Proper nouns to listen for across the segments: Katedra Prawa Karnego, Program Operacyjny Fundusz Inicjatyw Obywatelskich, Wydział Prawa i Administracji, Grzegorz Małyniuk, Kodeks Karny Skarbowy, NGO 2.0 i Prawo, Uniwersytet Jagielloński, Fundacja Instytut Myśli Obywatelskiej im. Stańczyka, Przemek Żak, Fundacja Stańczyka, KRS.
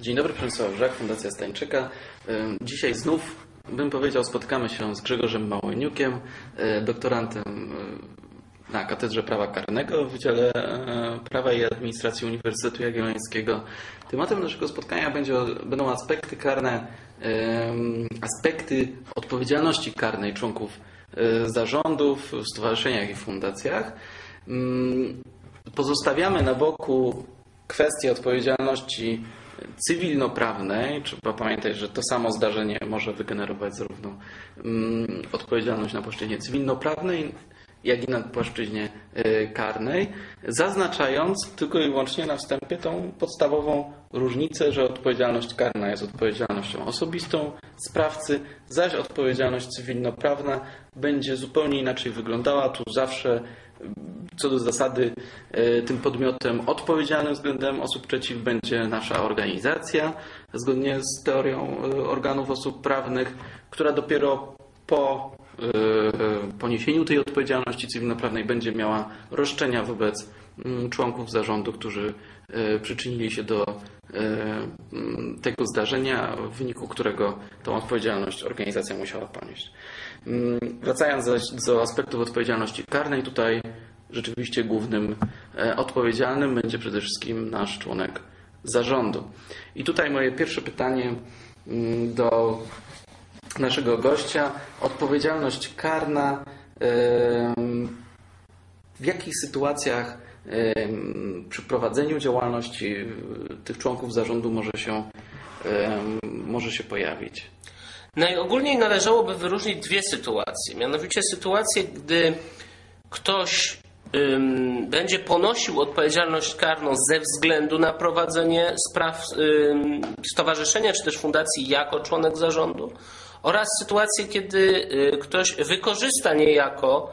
Dzień dobry, Przemek Żak, Fundacja Stańczyka. Dzisiaj znów, bym powiedział, spotkamy się z Grzegorzem Małyniukiem, doktorantem na Katedrze Prawa Karnego w Wydziale Prawa i Administracji Uniwersytetu Jagiellońskiego. Tematem naszego spotkania będą aspekty karne, aspekty odpowiedzialności karnej członków zarządów w stowarzyszeniach i fundacjach. Pozostawiamy na boku kwestię odpowiedzialności cywilnoprawnej. Trzeba pamiętać, że to samo zdarzenie może wygenerować zarówno odpowiedzialność na płaszczyźnie cywilnoprawnej, jak i na płaszczyźnie karnej, zaznaczając tylko i wyłącznie na wstępie tą podstawową różnicę, że odpowiedzialność karna jest odpowiedzialnością osobistą sprawcy, zaś odpowiedzialność cywilnoprawna będzie zupełnie inaczej wyglądała. Tu zawsze co do zasady tym podmiotem odpowiedzialnym względem osób trzecich będzie nasza organizacja, zgodnie z teorią organów osób prawnych, która dopiero po poniesieniu tej odpowiedzialności cywilnoprawnej będzie miała roszczenia wobec członków zarządu, którzy przyczynili się do tego zdarzenia, w wyniku którego tą odpowiedzialność organizacja musiała ponieść. Wracając zaś do aspektów odpowiedzialności karnej, tutaj rzeczywiście głównym odpowiedzialnym będzie przede wszystkim nasz członek zarządu. I tutaj moje pierwsze pytanie do naszego gościa. Odpowiedzialność karna w jakich sytuacjach przy prowadzeniu działalności tych członków zarządu może się pojawić? Najogólniej należałoby wyróżnić dwie sytuacje. Mianowicie sytuację, gdy ktoś będzie ponosił odpowiedzialność karną ze względu na prowadzenie spraw stowarzyszenia czy też fundacji jako członek zarządu, oraz sytuację, kiedy ktoś wykorzysta niejako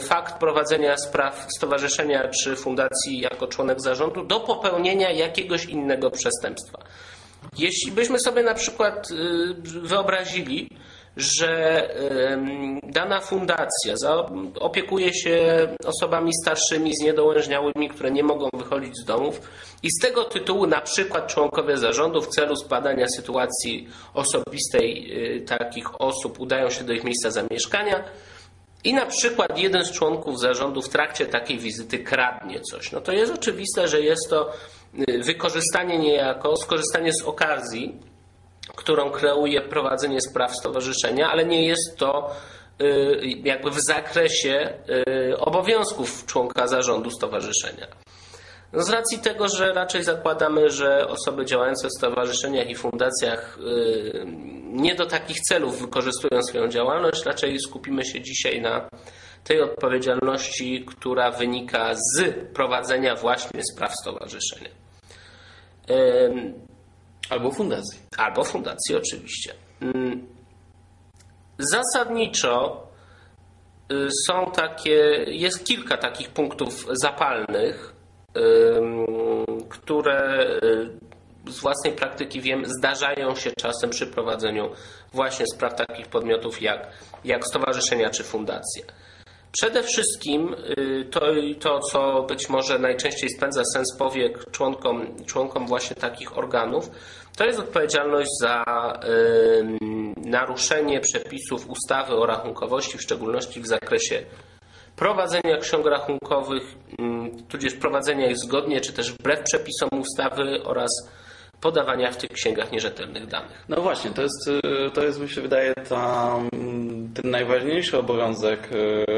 fakt prowadzenia spraw stowarzyszenia czy fundacji jako członek zarządu do popełnienia jakiegoś innego przestępstwa. Jeśli byśmy sobie na przykład wyobrazili, że dana fundacja opiekuje się osobami starszymi, zniedołężniałymi, które nie mogą wychodzić z domów i z tego tytułu na przykład członkowie zarządu w celu zbadania sytuacji osobistej takich osób udają się do ich miejsca zamieszkania i na przykład jeden z członków zarządu w trakcie takiej wizyty kradnie coś. No to jest oczywiste, że jest to wykorzystanie niejako, skorzystanie z okazji, którą kreuje prowadzenie spraw stowarzyszenia, ale nie jest to jakby w zakresie obowiązków członka zarządu stowarzyszenia. No z racji tego, że raczej zakładamy, że osoby działające w stowarzyszeniach i fundacjach nie do takich celów wykorzystują swoją działalność, raczej skupimy się dzisiaj na tej odpowiedzialności, która wynika z prowadzenia właśnie spraw stowarzyszenia. Albo fundacji. Albo fundacji, oczywiście. Zasadniczo są jest kilka takich punktów zapalnych, które z własnej praktyki wiem, zdarzają się czasem przy prowadzeniu właśnie spraw takich podmiotów jak stowarzyszenia czy fundacje. Przede wszystkim to, co być może najczęściej spędza sens powiek członkom właśnie takich organów, to jest odpowiedzialność za naruszenie przepisów ustawy o rachunkowości, w szczególności w zakresie prowadzenia ksiąg rachunkowych, tudzież prowadzenia ich zgodnie czy też wbrew przepisom ustawy oraz podawania w tych księgach nierzetelnych danych. No właśnie, to jest mi się wydaje ten najważniejszy obowiązek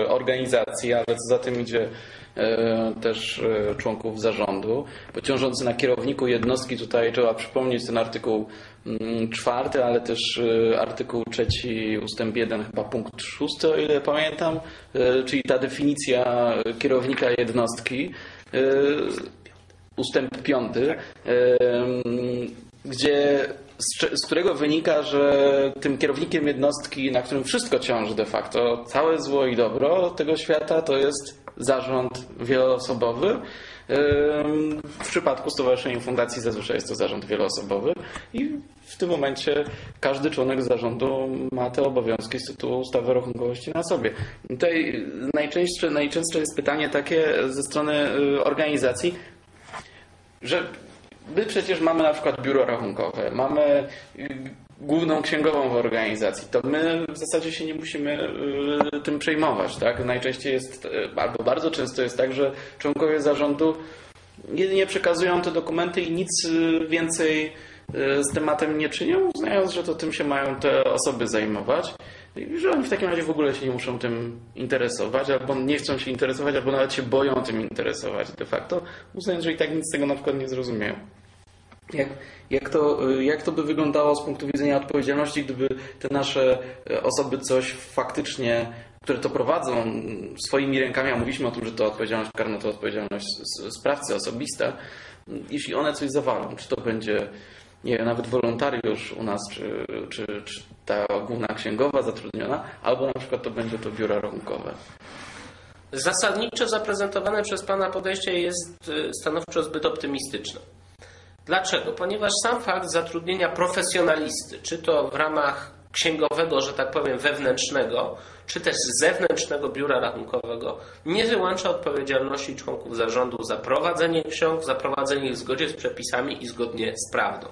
organizacji, ale co za tym idzie też członków zarządu. Bo ciążący na kierowniku jednostki, tutaj trzeba przypomnieć ten artykuł 4, ale też artykuł 3 ustęp 1, chyba punkt 6, o ile pamiętam, czyli ta definicja kierownika jednostki. Ustęp 5, z którego wynika, że tym kierownikiem jednostki, na którym wszystko ciąży de facto, całe zło i dobro tego świata, to jest zarząd wieloosobowy. W przypadku stowarzyszeń i fundacji zazwyczaj jest to zarząd wieloosobowy i w tym momencie każdy członek zarządu ma te obowiązki z tytułu ustawy o rachunkowości na sobie. Tutaj najczęstsze jest pytanie takie ze strony organizacji, że My przecież mamy na przykład biuro rachunkowe, mamy główną księgową w organizacji, to my w zasadzie się nie musimy tym przejmować, tak? Najczęściej jest, albo bardzo często jest tak, że członkowie zarządu jedynie przekazują te dokumenty i nic więcej z tematem nie czynią, uznając, że to tym się mają te osoby zajmować i że oni w takim razie w ogóle się nie muszą tym interesować, albo nie chcą się interesować, albo nawet się boją tym interesować de facto, uznając, że i tak nic z tego na przykład nie zrozumieją. Jak to by wyglądało z punktu widzenia odpowiedzialności, gdyby te nasze osoby coś faktycznie, które to prowadzą swoimi rękami, a mówiliśmy o tym, że to odpowiedzialność karna, to odpowiedzialność sprawcy osobista, jeśli one coś zawalą, czy to będzie nie, nawet wolontariusz u nas, czy ta główna księgowa zatrudniona, albo na przykład to będzie to biura rachunkowe. Zasadniczo zaprezentowane przez Pana podejście jest stanowczo zbyt optymistyczne. Dlaczego? Ponieważ sam fakt zatrudnienia profesjonalisty, czy to w ramach księgowego, że tak powiem, wewnętrznego, czy też zewnętrznego biura rachunkowego, nie wyłącza odpowiedzialności członków zarządu za prowadzenie ksiąg, za prowadzenie ich w zgodzie z przepisami i zgodnie z prawdą.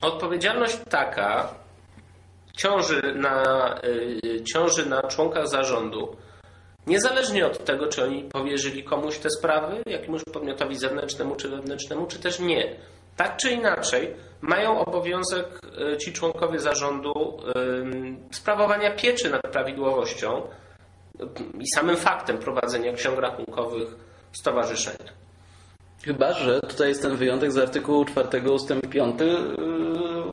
Odpowiedzialność taka ciąży na członkach zarządu, niezależnie od tego, czy oni powierzyli komuś te sprawy, jakiemuś podmiotowi zewnętrznemu czy wewnętrznemu, czy też nie. Tak czy inaczej mają obowiązek ci członkowie zarządu sprawowania pieczy nad prawidłowością i samym faktem prowadzenia ksiąg rachunkowych stowarzyszenia. Chyba że tutaj jest ten wyjątek z artykułu 4 ustęp 5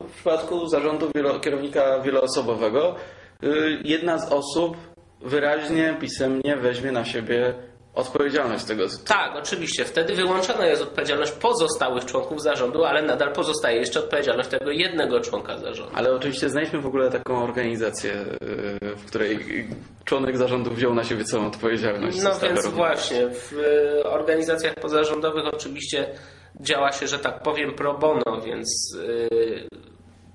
w przypadku zarządu kierownika wieloosobowego. Jedna z osób wyraźnie, pisemnie weźmie na siebie odpowiedzialność tego. Tak, oczywiście. Wtedy wyłączona jest odpowiedzialność pozostałych członków zarządu, ale nadal pozostaje jeszcze odpowiedzialność tego jednego członka zarządu. Ale oczywiście znajdźmy w ogóle taką organizację, w której członek zarządu wziął na siebie całą odpowiedzialność. No więc właśnie, w organizacjach pozarządowych oczywiście działa się, że tak powiem, pro bono, więc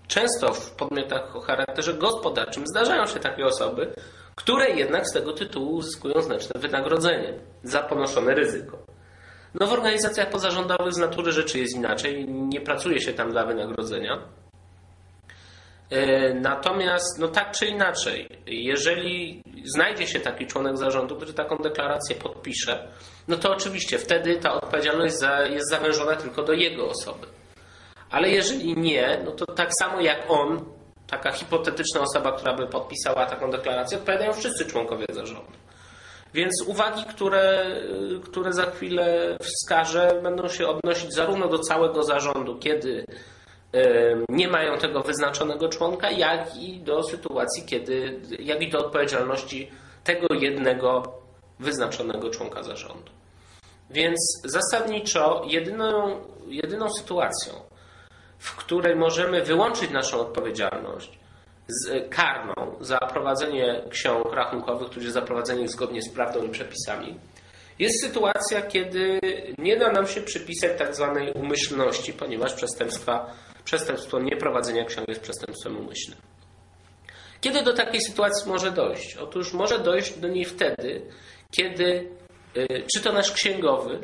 często w podmiotach o charakterze gospodarczym zdarzają się takie osoby, które jednak z tego tytułu uzyskują znaczne wynagrodzenie za ponoszone ryzyko. No w organizacjach pozarządowych z natury rzeczy jest inaczej, nie pracuje się tam dla wynagrodzenia. Natomiast no tak czy inaczej, jeżeli znajdzie się taki członek zarządu, który taką deklarację podpisze, no to oczywiście wtedy ta odpowiedzialność jest zawężona tylko do jego osoby. Ale jeżeli nie, no to tak samo jak on, taka hipotetyczna osoba, która by podpisała taką deklarację, odpowiadają wszyscy członkowie zarządu. Więc uwagi, które za chwilę wskażę, będą się odnosić zarówno do całego zarządu, kiedy nie mają tego wyznaczonego członka, jak i do sytuacji, jak i do odpowiedzialności tego jednego wyznaczonego członka zarządu. Więc zasadniczo jedyną sytuacją, w której możemy wyłączyć naszą odpowiedzialność karną za prowadzenie ksiąg rachunkowych, tudzież za prowadzenie ich zgodnie z prawdą i przepisami, jest sytuacja, kiedy nie da nam się przypisać tak zwanej umyślności, ponieważ przestępstwo nieprowadzenia ksiąg jest przestępstwem umyślnym. Kiedy do takiej sytuacji może dojść? Otóż może dojść do niej wtedy, kiedy czy to nasz księgowy,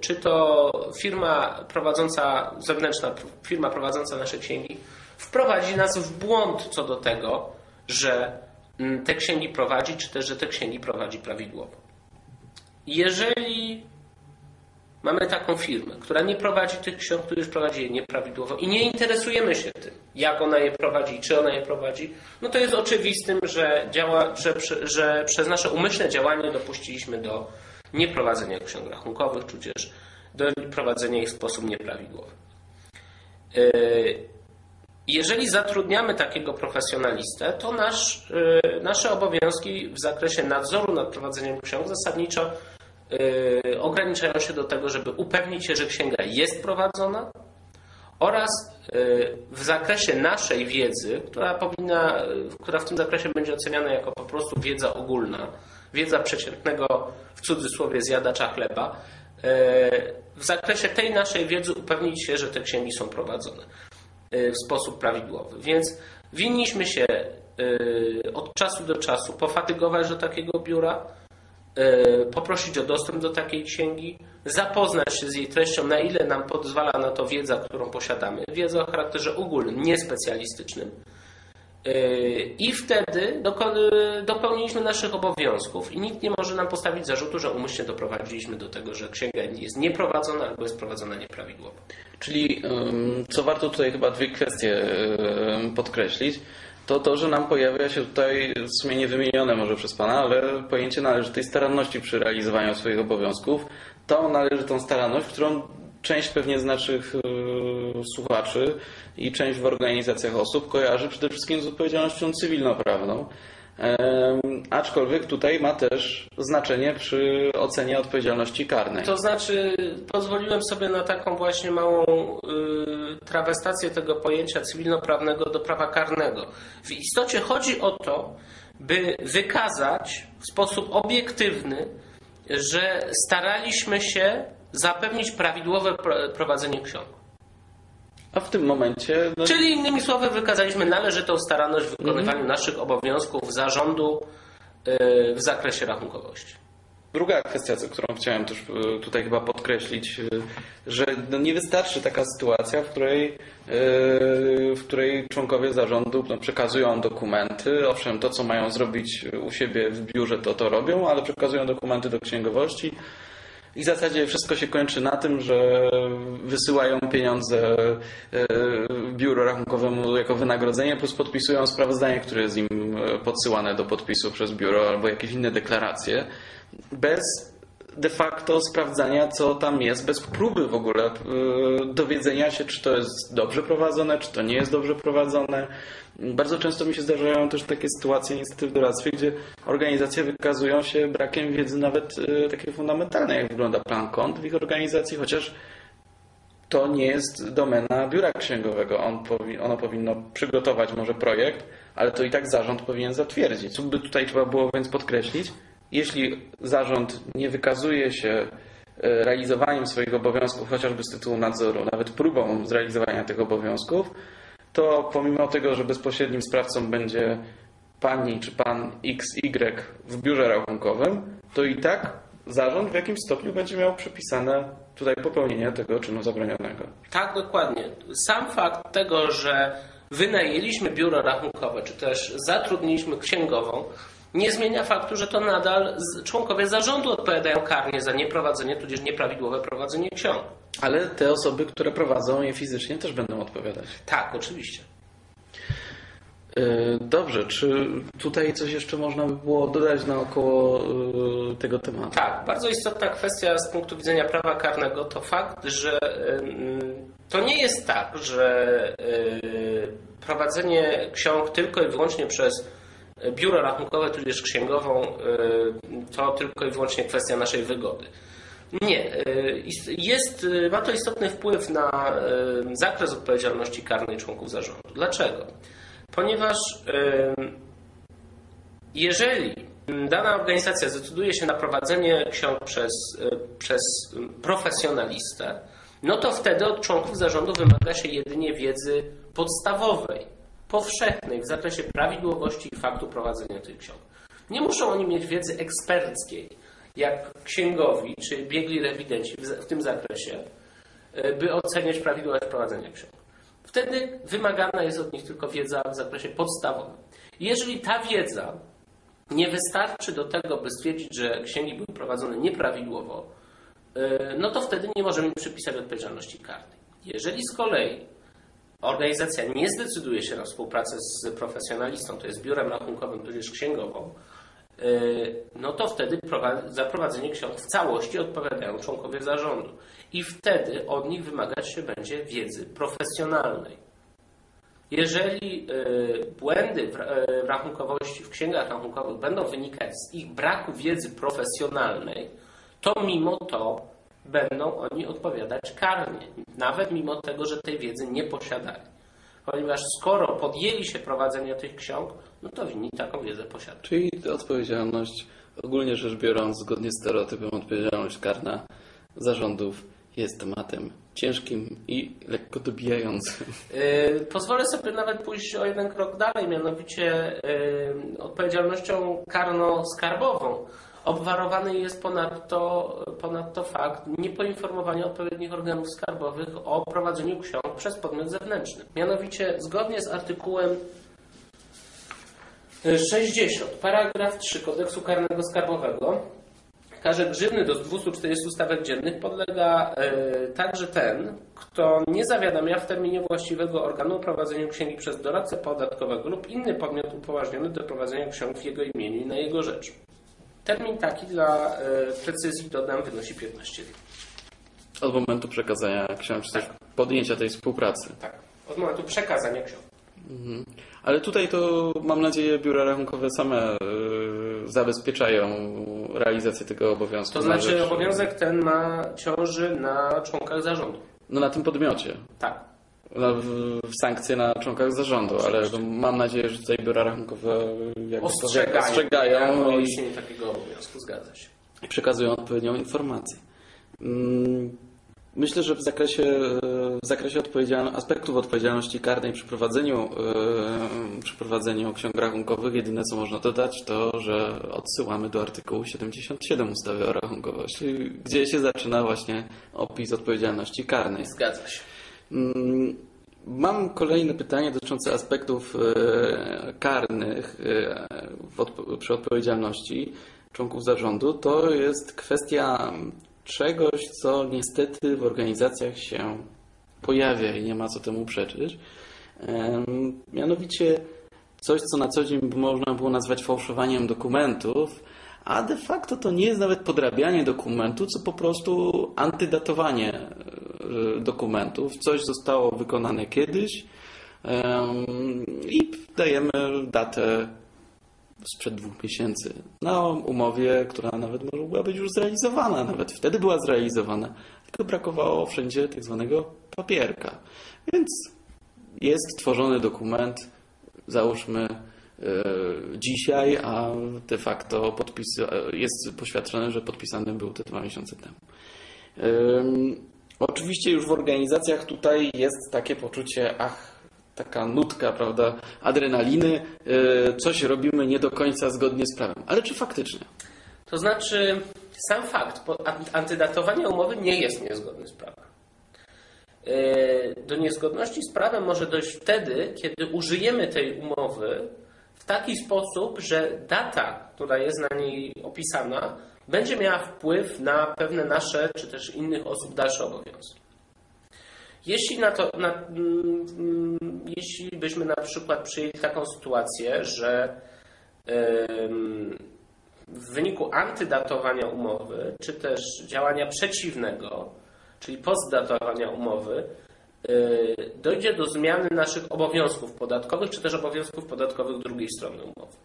czy to firma prowadząca, zewnętrzna firma prowadząca nasze księgi wprowadzi nas w błąd co do tego, że te księgi prowadzi, czy też, że te księgi prowadzi prawidłowo. Jeżeli mamy taką firmę, która nie prowadzi tych ksiąg, która już prowadzi je nieprawidłowo i nie interesujemy się tym, jak ona je prowadzi, czy ona je prowadzi, no to jest oczywistym, że przez nasze umyślne działanie dopuściliśmy do nieprowadzenia ksiąg rachunkowych, czy też do prowadzenia ich w sposób nieprawidłowy. Jeżeli zatrudniamy takiego profesjonalistę, to nasze obowiązki w zakresie nadzoru nad prowadzeniem ksiąg zasadniczo ograniczają się do tego, żeby upewnić się, że księga jest prowadzona oraz w zakresie naszej wiedzy, która w tym zakresie będzie oceniana jako po prostu wiedza ogólna, wiedza przeciętnego w cudzysłowie zjadacza chleba, w zakresie tej naszej wiedzy upewnić się, że te księgi są prowadzone w sposób prawidłowy. Więc winniśmy się od czasu do czasu pofatygować do takiego biura, poprosić o dostęp do takiej księgi, zapoznać się z jej treścią, na ile nam pozwala na to wiedza, którą posiadamy, wiedza o charakterze ogólnym, niespecjalistycznym. I wtedy dopełniliśmy naszych obowiązków i nikt nie może nam postawić zarzutu, że umyślnie doprowadziliśmy do tego, że księga jest nieprowadzona albo jest prowadzona nieprawidłowo. Czyli co warto tutaj chyba dwie kwestie podkreślić, to to, że nam pojawia się tutaj w sumie niewymienione może przez Pana, ale pojęcie należytej staranności przy realizowaniu swoich obowiązków, tą należytą staranność, którą część pewnie z naszych słuchaczy i część w organizacjach osób kojarzy przede wszystkim z odpowiedzialnością cywilnoprawną, aczkolwiek tutaj ma też znaczenie przy ocenie odpowiedzialności karnej. To znaczy pozwoliłem sobie na taką właśnie małą trawestację tego pojęcia cywilnoprawnego do prawa karnego. W istocie chodzi o to, by wykazać w sposób obiektywny, że staraliśmy się zapewnić prawidłowe prowadzenie ksiąg. A w tym momencie... No... Czyli innymi słowy wykazaliśmy należytą staranność w wykonywaniu naszych obowiązków zarządu w zakresie rachunkowości. Druga kwestia, którą chciałem też tutaj chyba podkreślić, że nie wystarczy taka sytuacja, w której członkowie zarządu przekazują dokumenty. Owszem, to co mają zrobić u siebie w biurze, to robią, ale przekazują dokumenty do księgowości. I w zasadzie wszystko się kończy na tym, że wysyłają pieniądze biuru rachunkowemu jako wynagrodzenie, plus podpisują sprawozdanie, które jest im podsyłane do podpisu przez biuro albo jakieś inne deklaracje, bez de facto sprawdzania, co tam jest, bez próby w ogóle dowiedzenia się, czy to jest dobrze prowadzone, czy to nie jest dobrze prowadzone. Bardzo często mi się zdarzają też takie sytuacje niestety w doradztwie, gdzie organizacje wykazują się brakiem wiedzy nawet takiej fundamentalnej, jak wygląda plan kont w ich organizacji, chociaż to nie jest domena biura księgowego. Ono powinno przygotować może projekt, ale to i tak zarząd powinien zatwierdzić. Co by tutaj trzeba było więc podkreślić? Jeśli zarząd nie wykazuje się realizowaniem swoich obowiązków, chociażby z tytułu nadzoru, nawet próbą zrealizowania tych obowiązków, to pomimo tego, że bezpośrednim sprawcą będzie pani czy pan XY w biurze rachunkowym, to i tak zarząd w jakimś stopniu będzie miał przypisane tutaj popełnienie tego czynu zabronionego. Tak, dokładnie. Sam fakt tego, że wynajęliśmy biuro rachunkowe, czy też zatrudniliśmy księgową, nie zmienia faktu, że to nadal członkowie zarządu odpowiadają karnie za nieprowadzenie, tudzież nieprawidłowe prowadzenie ksiąg. Ale te osoby, które prowadzą je fizycznie, też będą odpowiadać. Tak, oczywiście. Dobrze, czy tutaj coś jeszcze można by było dodać naokoło tego tematu? Tak, bardzo istotna kwestia z punktu widzenia prawa karnego to fakt, że to nie jest tak, że prowadzenie ksiąg tylko i wyłącznie przez biuro rachunkowe, tudzież księgową, to tylko i wyłącznie kwestia naszej wygody. Nie. Ma to istotny wpływ na zakres odpowiedzialności karnej członków zarządu. Dlaczego? Ponieważ jeżeli dana organizacja zdecyduje się na prowadzenie ksiąg przez profesjonalistę, no to wtedy od członków zarządu wymaga się jedynie wiedzy podstawowej, powszechnej w zakresie prawidłowości i faktu prowadzenia tych ksiąg. Nie muszą oni mieć wiedzy eksperckiej, jak księgowi czy biegli rewidenci w tym zakresie, by oceniać prawidłowość prowadzenia ksiąg. Wtedy wymagana jest od nich tylko wiedza w zakresie podstawowym. Jeżeli ta wiedza nie wystarczy do tego, by stwierdzić, że księgi były prowadzone nieprawidłowo, no to wtedy nie możemy im przypisać odpowiedzialności karnej. Jeżeli z kolei organizacja nie zdecyduje się na współpracę z profesjonalistą, to jest biurem rachunkowym, tudzież księgową, no to wtedy za prowadzenie ksiąg w całości odpowiadają członkowie zarządu. I wtedy od nich wymagać się będzie wiedzy profesjonalnej. Jeżeli błędy w rachunkowości, w księgach rachunkowych będą wynikać z ich braku wiedzy profesjonalnej, to mimo to będą oni odpowiadać karnie, nawet mimo tego, że tej wiedzy nie posiadali. Ponieważ skoro podjęli się prowadzenia tych ksiąg, no to winni taką wiedzę posiadać. Czyli odpowiedzialność, ogólnie rzecz biorąc, zgodnie z stereotypem, odpowiedzialność karna zarządów jest tematem ciężkim i lekko dobijającym. Pozwolę sobie nawet pójść o jeden krok dalej, mianowicie odpowiedzialnością karno-skarbową. Obwarowany jest ponadto fakt niepoinformowania odpowiednich organów skarbowych o prowadzeniu ksiąg przez podmiot zewnętrzny. Mianowicie zgodnie z artykułem 60 paragraf 3 Kodeksu Karnego Skarbowego karze grzywny do 240 stawek dziennych podlega także ten, kto nie zawiadamia w terminie właściwego organu o prowadzeniu księgi przez doradcę podatkowego lub inny podmiot upoważniony do prowadzenia ksiąg w jego imieniu i na jego rzecz. Termin taki dla precyzji, dodam, wynosi 15 dni. Od momentu przekazania ksiąg, czy też podjęcia tej współpracy. Tak, od momentu przekazania ksiąg. Mhm. Ale tutaj to, mam nadzieję, biura rachunkowe same zabezpieczają realizację tego obowiązku. To znaczy obowiązek ten ciąży na członkach zarządu. No na tym podmiocie. Tak. Sankcje na członkach zarządu, ale mam nadzieję, że tutaj biura rachunkowe ostrzegają o istnieniu takiego obowiązku, zgadza się. I przekazują odpowiednią informację. Myślę, że w zakresie aspektów odpowiedzialności karnej przy prowadzeniu ksiąg rachunkowych jedyne co można dodać to, że odsyłamy do artykułu 77 ustawy o rachunkowości, gdzie się zaczyna właśnie opis odpowiedzialności karnej. Zgadza się. Mam kolejne pytanie dotyczące aspektów karnych przy odpowiedzialności członków zarządu. To jest kwestia czegoś, co niestety w organizacjach się pojawia i nie ma co temu przeczyć. Mianowicie coś, co na co dzień można było nazwać fałszowaniem dokumentów, a de facto to nie jest nawet podrabianie dokumentu, co po prostu antydatowanie dokumentów. Coś zostało wykonane kiedyś i dajemy datę sprzed 2 miesięcy na umowie, która nawet może była być już zrealizowana. Nawet wtedy była zrealizowana, tylko brakowało wszędzie tak zwanego papierka. Więc jest tworzony dokument, załóżmy dzisiaj, a de facto jest poświadczone, że podpisany był te 2 miesiące temu. Oczywiście już w organizacjach tutaj jest takie poczucie, taka nutka, prawda, adrenaliny, coś robimy nie do końca zgodnie z prawem. Ale czy faktycznie? To znaczy sam fakt antydatowania umowy nie jest niezgodny z prawem. Do niezgodności z prawem może dojść wtedy, kiedy użyjemy tej umowy w taki sposób, że data, która jest na niej opisana, będzie miała wpływ na pewne nasze, czy też innych osób dalsze obowiązki. Jeśli byśmy na przykład przyjęli taką sytuację, że w wyniku antydatowania umowy, czy też działania przeciwnego, czyli postdatowania umowy, dojdzie do zmiany naszych obowiązków podatkowych, czy też obowiązków podatkowych drugiej strony umowy.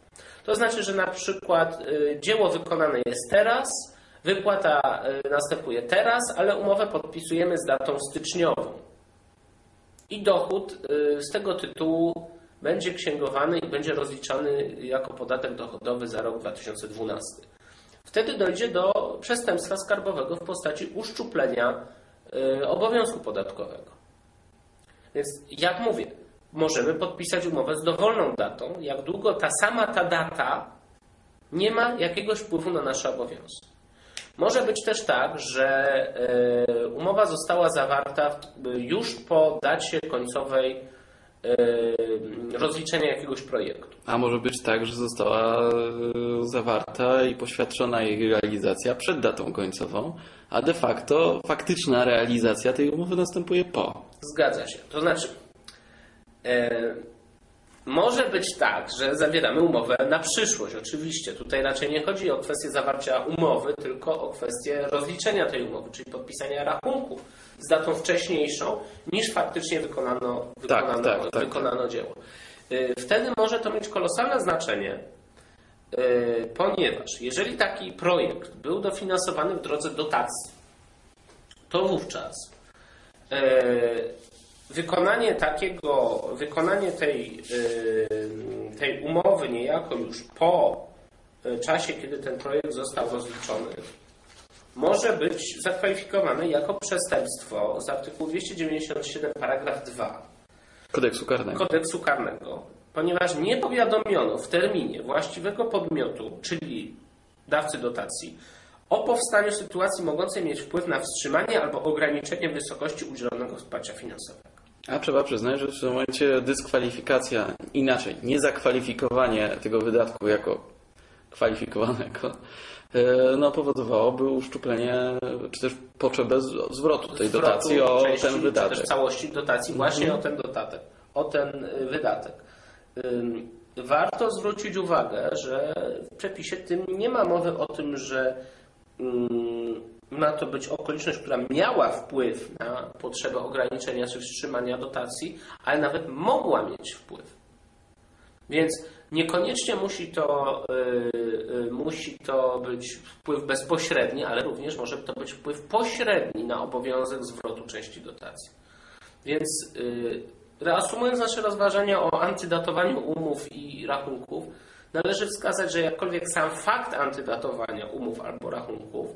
To znaczy, że na przykład dzieło wykonane jest teraz, wypłata następuje teraz, ale umowę podpisujemy z datą styczniową. I dochód z tego tytułu będzie księgowany i będzie rozliczany jako podatek dochodowy za rok 2012. Wtedy dojdzie do przestępstwa skarbowego w postaci uszczuplenia obowiązku podatkowego. Więc jak mówię, możemy podpisać umowę z dowolną datą, jak długo ta data nie ma jakiegoś wpływu na nasze obowiązki. Może być też tak, że umowa została zawarta już po dacie końcowej rozliczenia jakiegoś projektu. A może być tak, że została zawarta i poświadczona jej realizacja przed datą końcową, a de facto faktyczna realizacja tej umowy następuje po. Zgadza się. To znaczy, może być tak, że zawieramy umowę na przyszłość. Oczywiście tutaj raczej nie chodzi o kwestię zawarcia umowy, tylko o kwestię rozliczenia tej umowy, czyli podpisania rachunku z datą wcześniejszą, niż faktycznie wykonano dzieło. Wtedy może to mieć kolosalne znaczenie, ponieważ jeżeli taki projekt był dofinansowany w drodze dotacji, to wówczas wykonanie tej umowy niejako już po czasie, kiedy ten projekt został rozliczony, może być zakwalifikowane jako przestępstwo z artykułu 297 paragraf 2 Kodeksu Karnego, ponieważ nie powiadomiono w terminie właściwego podmiotu, czyli dawcy dotacji o powstaniu sytuacji mogącej mieć wpływ na wstrzymanie albo ograniczenie wysokości udzielonego wsparcia finansowego. A trzeba przyznać, że w tym momencie dyskwalifikacja, inaczej, niezakwalifikowanie tego wydatku jako kwalifikowanego no, powodowałoby uszczuplenie, czy też potrzebę zwrotu tej dotacji o części, ten wydatek. Czy też całości dotacji właśnie o ten wydatek. Warto zwrócić uwagę, że w przepisie tym nie ma mowy o tym, że ma to być okoliczność, która miała wpływ na potrzebę ograniczenia czy wstrzymania dotacji, ale nawet mogła mieć wpływ. Więc niekoniecznie musi to być wpływ bezpośredni, ale również może to być wpływ pośredni na obowiązek zwrotu części dotacji. Więc reasumując nasze rozważania o antydatowaniu umów i rachunków, należy wskazać, że jakkolwiek sam fakt antydatowania umów albo rachunków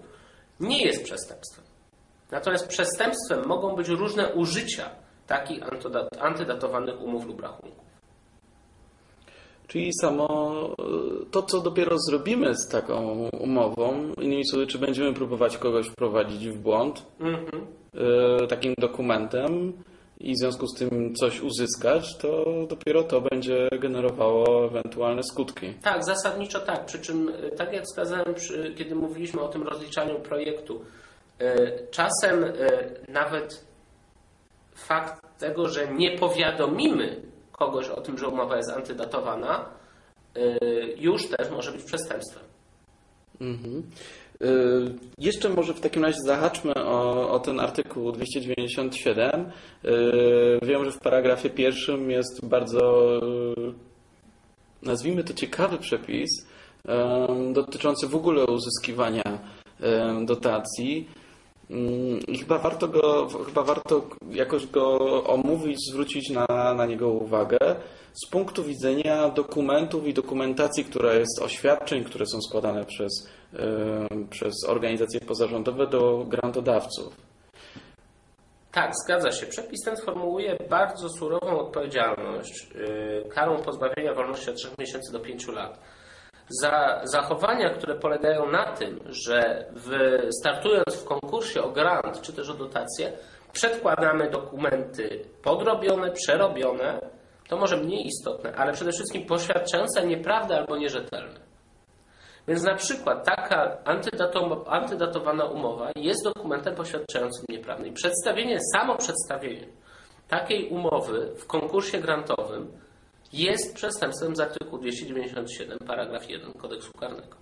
nie jest przestępstwem. Natomiast przestępstwem mogą być różne użycia takich antydatowanych umów lub rachunków. Czyli samo to, co dopiero zrobimy z taką umową, innymi słowy, czy będziemy próbować kogoś wprowadzić w błąd takim dokumentem i w związku z tym coś uzyskać, to dopiero to będzie generowało ewentualne skutki. Tak, zasadniczo tak. Przy czym, tak jak wskazałem, kiedy mówiliśmy o tym rozliczaniu projektu, czasem nawet fakt tego, że nie powiadomimy kogoś o tym, że umowa jest antydatowana, już też może być przestępstwem. Mhm. Jeszcze może w takim razie zahaczmy o ten artykuł 297. Wiem, że w paragrafie pierwszym jest bardzo, nazwijmy to, ciekawy przepis dotyczący w ogóle uzyskiwania dotacji. Chyba warto jakoś go omówić, zwrócić na niego uwagę z punktu widzenia dokumentów i dokumentacji, która jest oświadczeń, które są składane przez organizacje pozarządowe do grantodawców. Tak, zgadza się. Przepis ten formułuje bardzo surową odpowiedzialność, karą pozbawienia wolności od 3 miesięcy do 5 lat. Za zachowania, które polegają na tym, że startując w konkursie o grant czy też o dotację, przedkładamy dokumenty podrobione, przerobione, to może mniej istotne, ale przede wszystkim poświadczające nieprawdę albo nierzetelne. Więc na przykład taka antydatowana umowa jest dokumentem poświadczającym nieprawdę. I samo przedstawienie takiej umowy w konkursie grantowym jest przestępstwem z artykułu 297 paragraf 1 Kodeksu Karnego.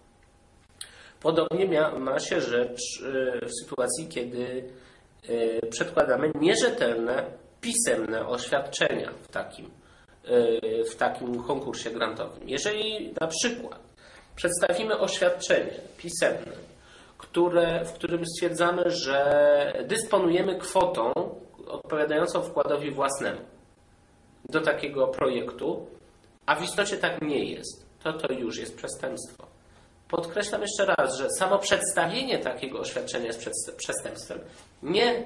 Podobnie ma się rzecz w sytuacji, kiedy przedkładamy nierzetelne, pisemne oświadczenia w takim konkursie grantowym. Jeżeli na przykład przedstawimy oświadczenie pisemne, w którym stwierdzamy, że dysponujemy kwotą odpowiadającą wkładowi własnemu do takiego projektu, a w istocie tak nie jest, to już jest przestępstwo. Podkreślam jeszcze raz, że samo przedstawienie takiego oświadczenia jest przestępstwem. Nie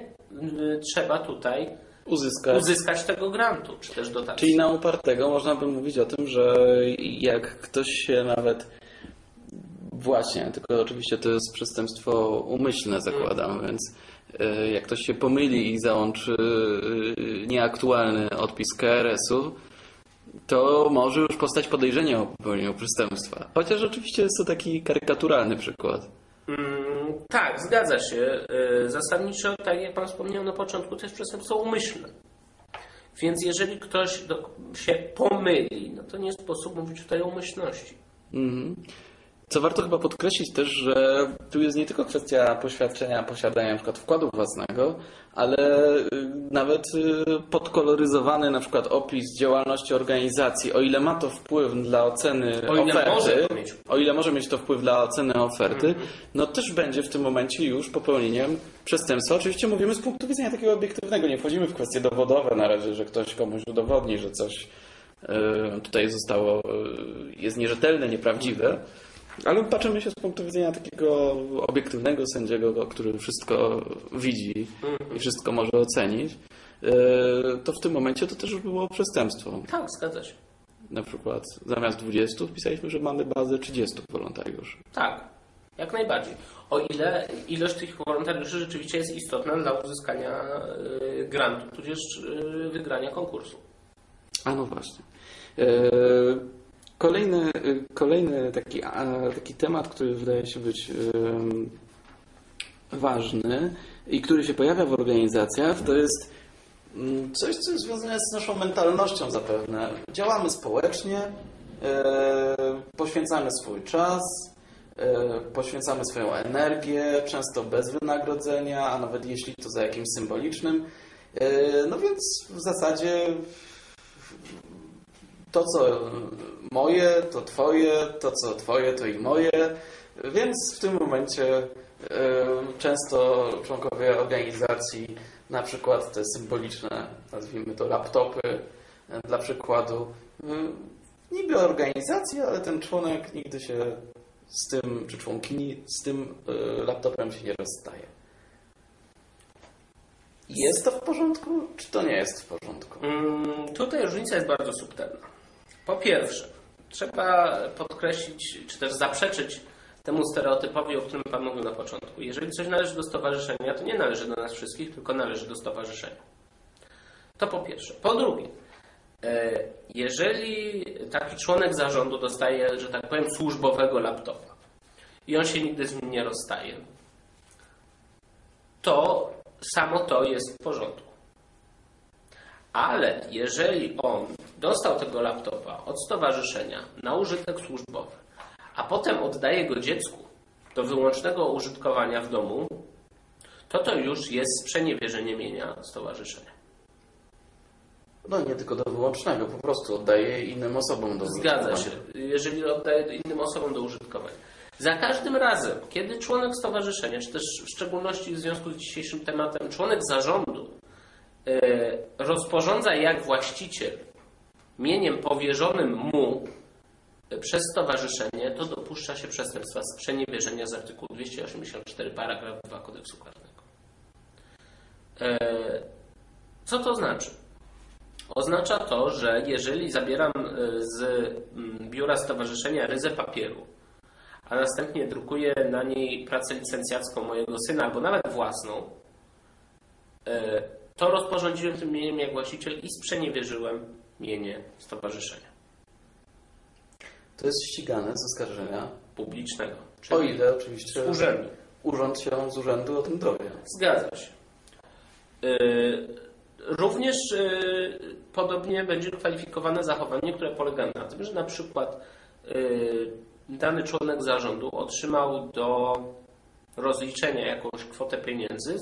trzeba tutaj uzyskać tego grantu, czy też dotacji. Czyli na upartego można by mówić o tym, że jak ktoś się nawet... Właśnie, tylko oczywiście to jest przestępstwo umyślne, zakładam, więc jak ktoś się pomyli i załączy nieaktualny odpis KRS-u, to może już powstać podejrzenie o popełnieniu przestępstwa. Chociaż oczywiście jest to taki karykaturalny przykład. Tak, zgadza się. Zasadniczo, tak jak Pan wspomniał na początku, to jest przestępstwo umyślne. Więc jeżeli ktoś się pomyli, no to nie sposób mówić tutaj o umyślności. Co warto chyba podkreślić też, że tu jest nie tylko kwestia poświadczenia posiadania np. wkładu własnego, ale nawet podkoloryzowany np. opis działalności organizacji, o ile ma to wpływ dla oceny oferty, o ile może mieć to wpływ dla oceny oferty, no też będzie w tym momencie już popełnieniem przestępstwa. Oczywiście mówimy z punktu widzenia takiego obiektywnego, nie wchodzimy w kwestie dowodowe na razie, że ktoś komuś udowodni, że coś tutaj zostało, jest nierzetelne, nieprawdziwe. Ale patrzymy się z punktu widzenia takiego obiektywnego sędziego, który wszystko widzi i wszystko może ocenić, to w tym momencie to też już było przestępstwo. Tak, zgadza się. Na przykład zamiast 20 wpisaliśmy, że mamy bazę 30 wolontariuszy. Tak, Jak najbardziej. O ile ilość tych wolontariuszy rzeczywiście jest istotna dla uzyskania grantu, tudzież wygrania konkursu. A no właśnie. Kolejny taki temat, który wydaje się być ważny i który się pojawia w organizacjach, to jest coś, co jest związane z naszą mentalnością zapewne. Działamy społecznie, poświęcamy swój czas, poświęcamy swoją energię, często bez wynagrodzenia, a nawet jeśli to za jakimś symbolicznym. No więc w zasadzie to, co moje, to twoje, to, co twoje, to i moje. Więc w tym momencie często członkowie organizacji, na przykład te symboliczne, nazwijmy to laptopy, dla przykładu, niby organizacji, ale ten członek nigdy się z tym, czy członkini, z tym laptopem się nie rozstaje. Jest to w porządku, czy to nie jest w porządku? Tutaj różnica jest bardzo subtelna. Po pierwsze, trzeba podkreślić, czy też zaprzeczyć temu stereotypowi, o którym Pan mówił na początku. Jeżeli coś należy do stowarzyszenia, to nie należy do nas wszystkich, tylko należy do stowarzyszenia. To po pierwsze. Po drugie, jeżeli taki członek zarządu dostaje, że tak powiem, służbowego laptopa i on się nigdy z nim nie rozstaje, to samo to jest w porządku. Ale jeżeli on dostał tego laptopa od stowarzyszenia na użytek służbowy, a potem oddaje go dziecku do wyłącznego użytkowania w domu, to już jest sprzeniewierzenie mienia stowarzyszenia. No nie tylko do wyłącznego, po prostu oddaje innym osobom do użytkowania. Zgadza się, jeżeli oddaje innym osobom do użytkowania. Za każdym razem, kiedy członek stowarzyszenia, czy też w szczególności w związku z dzisiejszym tematem, członek zarządu rozporządza jak właściciel mieniem powierzonym mu przez stowarzyszenie, to dopuszcza się przestępstwa sprzeniewierzenia z artykułu 284 paragraf 2 Kodeksu Karnego. Co to znaczy? Oznacza to, że jeżeli zabieram z biura stowarzyszenia ryzę papieru, a następnie drukuję na niej pracę licencjacką mojego syna albo nawet własną, to rozporządziłem tym mieniem jak właściciel i sprzeniewierzyłem mienie stowarzyszenia. To jest ścigane z oskarżenia publicznego. O ile oczywiście z urzędu. Urząd się z urzędu o tym dowie. Zgadza się. Również podobnie będzie kwalifikowane zachowanie, które polega na tym, że na przykład dany członek zarządu otrzymał do rozliczenia jakąś kwotę pieniędzy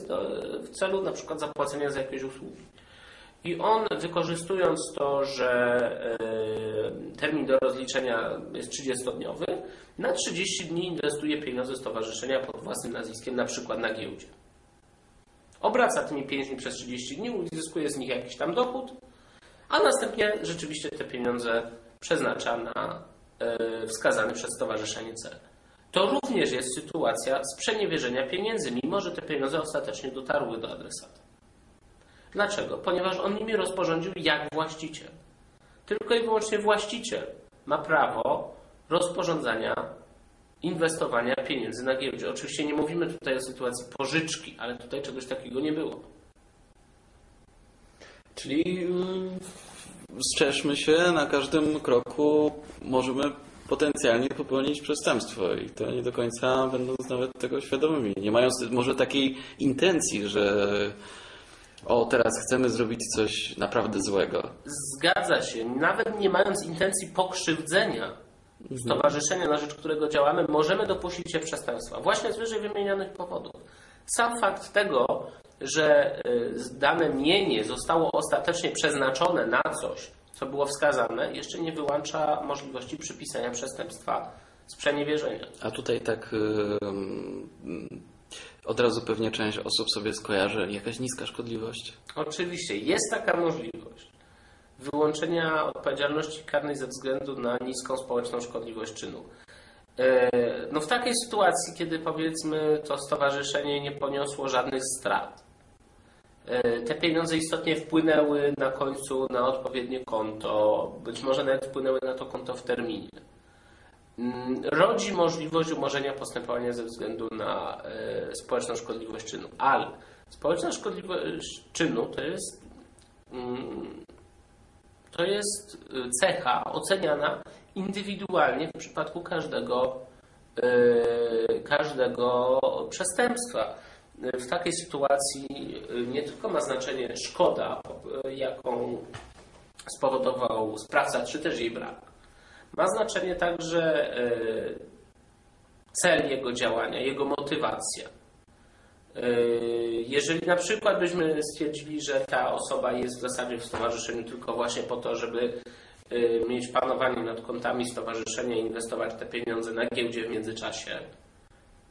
w celu na przykład zapłacenia za jakieś usługi. I on, wykorzystując to, że termin do rozliczenia jest 30-dniowy, na 30 dni inwestuje pieniądze stowarzyszenia pod własnym nazwiskiem, na przykład na giełdzie. Obraca tymi pieniędzmi przez 30 dni, uzyskuje z nich jakiś tam dochód, a następnie rzeczywiście te pieniądze przeznacza na wskazany przez stowarzyszenie cel. To również jest sytuacja sprzeniewierzenia pieniędzy, mimo że te pieniądze ostatecznie dotarły do adresata. Dlaczego? Ponieważ on nimi rozporządził jak właściciel. Tylko i wyłącznie właściciel ma prawo rozporządzania inwestowania pieniędzy na giełdzie. Oczywiście nie mówimy tutaj o sytuacji pożyczki, ale tutaj czegoś takiego nie było. Czyli strzeżmy się, na każdym kroku możemy potencjalnie popełnić przestępstwo i to nie do końca będąc nawet tego świadomymi. Nie mając może takiej intencji, że o, teraz chcemy zrobić coś naprawdę złego. Zgadza się. Nawet nie mając intencji pokrzywdzenia stowarzyszenia, na rzecz którego działamy, możemy dopuścić się przestępstwa. Właśnie z wyżej wymienionych powodów. Sam fakt tego, że dane mienie zostało ostatecznie przeznaczone na coś, co było wskazane, jeszcze nie wyłącza możliwości przypisania przestępstwa sprzeniewierzenia. A tutaj tak od razu pewnie część osób sobie skojarzy, jakaś niska szkodliwość. Oczywiście, jest taka możliwość wyłączenia odpowiedzialności karnej ze względu na niską społeczną szkodliwość czynu. No w takiej sytuacji, kiedy powiedzmy to stowarzyszenie nie poniosło żadnych strat, te pieniądze istotnie wpłynęły na końcu na odpowiednie konto, być może nawet wpłynęły na to konto w terminie. rodzi możliwość umorzenia postępowania ze względu na społeczną szkodliwość czynu. Ale społeczna szkodliwość czynu to jest cecha oceniana indywidualnie w przypadku każdego przestępstwa. W takiej sytuacji nie tylko ma znaczenie szkoda, jaką spowodował sprawca, czy też jej brak. Ma znaczenie także cel jego działania, jego motywacja. Jeżeli na przykład byśmy stwierdzili, że ta osoba jest w zasadzie w stowarzyszeniu tylko właśnie po to, żeby mieć panowanie nad kontami stowarzyszenia i inwestować te pieniądze na giełdzie w międzyczasie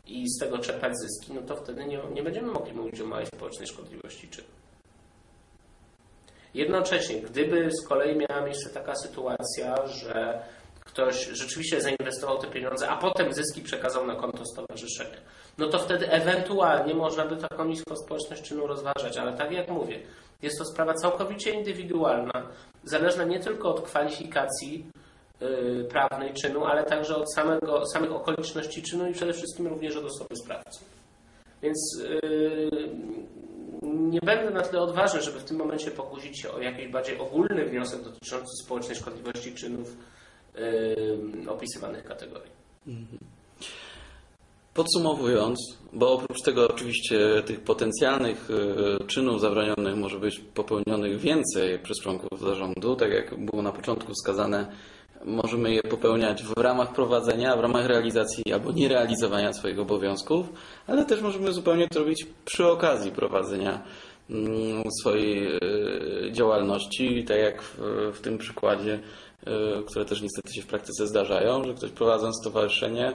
i z tego czerpać zyski, no to wtedy nie będziemy mogli mówić o małej społecznej szkodliwości czynu. Jednocześnie, gdyby z kolei miała miejsce taka sytuacja, że ktoś rzeczywiście zainwestował te pieniądze, a potem zyski przekazał na konto stowarzyszenia, no to wtedy ewentualnie można by taką niską społeczność czynu rozważać, ale tak jak mówię, jest to sprawa całkowicie indywidualna, zależna nie tylko od kwalifikacji prawnej czynu, ale także od samych okoliczności czynu i przede wszystkim również od osoby sprawcy. Więc nie będę na tyle odważny, żeby w tym momencie pokusić się o jakiś bardziej ogólny wniosek dotyczący społecznej szkodliwości czynów opisywanych kategorii. Podsumowując, bo oprócz tego oczywiście tych potencjalnych czynów zabronionych może być popełnionych więcej przez członków zarządu, tak jak było na początku wskazane, możemy je popełniać w ramach prowadzenia, w ramach realizacji albo nierealizowania swoich obowiązków, ale też możemy zupełnie to robić przy okazji prowadzenia swojej działalności, tak jak w tym przykładzie, które też niestety się w praktyce zdarzają, że ktoś prowadząc stowarzyszenie,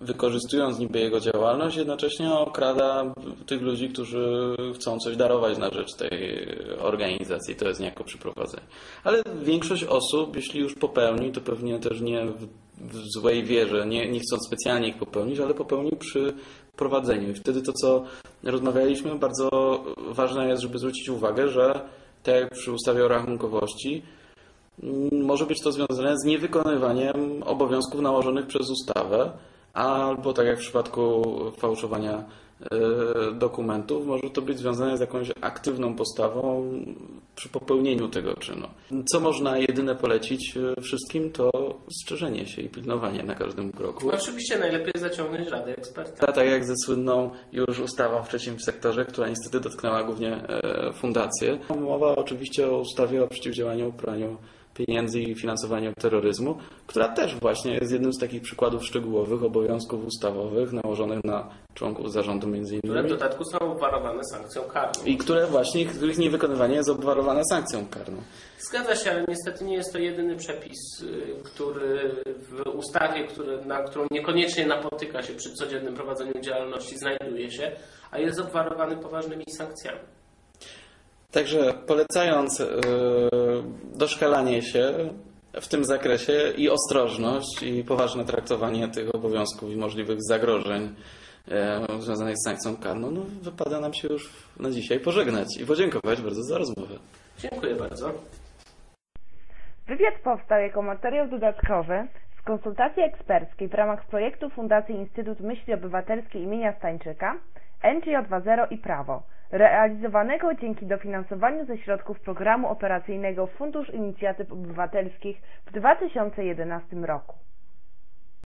wykorzystując niby jego działalność, jednocześnie okrada tych ludzi, którzy chcą coś darować na rzecz tej organizacji. To jest niejako przyprowadzenie. Ale większość osób, jeśli już popełni, to pewnie też nie w złej wierze, nie chcąc specjalnie ich popełnić, ale popełni przy prowadzeniu. I wtedy to, co rozmawialiśmy, bardzo ważne jest, żeby zwrócić uwagę, że tak jak przy ustawie o rachunkowości, może być to związane z niewykonywaniem obowiązków nałożonych przez ustawę, albo tak jak w przypadku fałszowania dokumentów, może to być związane z jakąś aktywną postawą przy popełnieniu tego czynu. Co można jedynie polecić wszystkim, to strzeżenie się i pilnowanie na każdym kroku. Oczywiście najlepiej zaciągnąć radę eksperta. Tak jak ze słynną już ustawą w trzecim sektorze, która niestety dotknęła głównie fundacje. Mowa oczywiście o ustawie o przeciwdziałaniu praniu pieniędzy i finansowaniu terroryzmu, która też właśnie jest jednym z takich przykładów szczegółowych obowiązków ustawowych nałożonych na członków zarządu między innymi. Które w dodatku są obwarowane sankcją karną. I których niewykonywanie jest obwarowane sankcją karną. Zgadza się, ale niestety nie jest to jedyny przepis, który w ustawie, na którą niekoniecznie napotyka się przy codziennym prowadzeniu działalności, znajduje się, a jest obwarowany poważnymi sankcjami. Także polecając doszkalanie się w tym zakresie i ostrożność i poważne traktowanie tych obowiązków i możliwych zagrożeń związanych z sankcją karną, no, wypada nam się już na dzisiaj pożegnać i podziękować bardzo za rozmowę. Dziękuję bardzo. Wywiad powstał jako materiał dodatkowy z konsultacji eksperckiej w ramach projektu Fundacji Instytut Myśli Obywatelskiej im. Stańczyka, NGO 2.0 i Prawo, realizowanego dzięki dofinansowaniu ze środków Programu Operacyjnego Fundusz Inicjatyw Obywatelskich w 2011 roku.